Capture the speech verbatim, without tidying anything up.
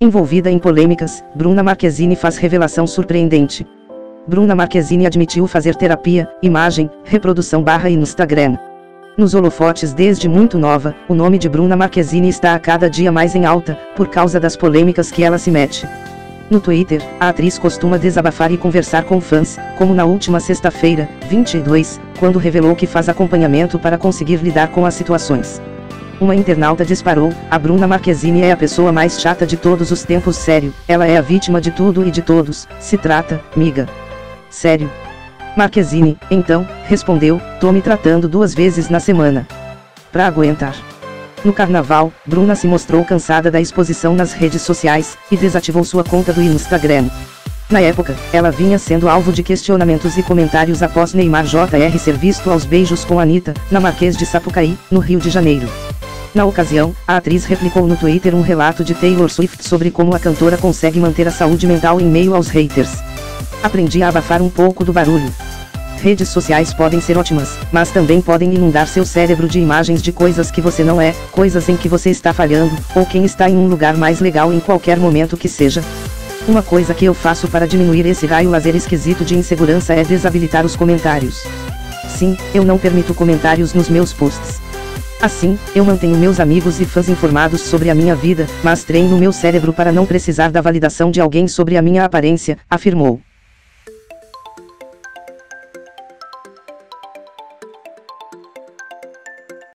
Envolvida em polêmicas, Bruna Marquezine faz revelação surpreendente. Bruna Marquezine admitiu fazer terapia, imagem, reprodução barra e no Instagram. Nos holofotes desde muito nova, o nome de Bruna Marquezine está a cada dia mais em alta, por causa das polêmicas que ela se mete. No Twitter, a atriz costuma desabafar e conversar com fãs, como na última sexta-feira, vinte e dois, quando revelou que faz acompanhamento para conseguir lidar com as situações. Uma internauta disparou: a Bruna Marquezine é a pessoa mais chata de todos os tempos, sério, ela é a vítima de tudo e de todos, se trata, miga. Sério? Marquezine, então, respondeu, tô me tratando duas vezes na semana. Pra aguentar. No carnaval, Bruna se mostrou cansada da exposição nas redes sociais, e desativou sua conta do Instagram. Na época, ela vinha sendo alvo de questionamentos e comentários após Neymar Júnior ser visto aos beijos com Anitta, na Marquês de Sapucaí, no Rio de Janeiro. Na ocasião, a atriz replicou no Twitter um relato de Taylor Swift sobre como a cantora consegue manter a saúde mental em meio aos haters. Aprendi a abafar um pouco do barulho. Redes sociais podem ser ótimas, mas também podem inundar seu cérebro de imagens de coisas que você não é, coisas em que você está falhando, ou quem está em um lugar mais legal em qualquer momento que seja. Uma coisa que eu faço para diminuir esse raio laser esquisito de insegurança é desabilitar os comentários. Sim, eu não permito comentários nos meus posts. Assim, eu mantenho meus amigos e fãs informados sobre a minha vida, mas treino meu cérebro para não precisar da validação de alguém sobre a minha aparência, afirmou.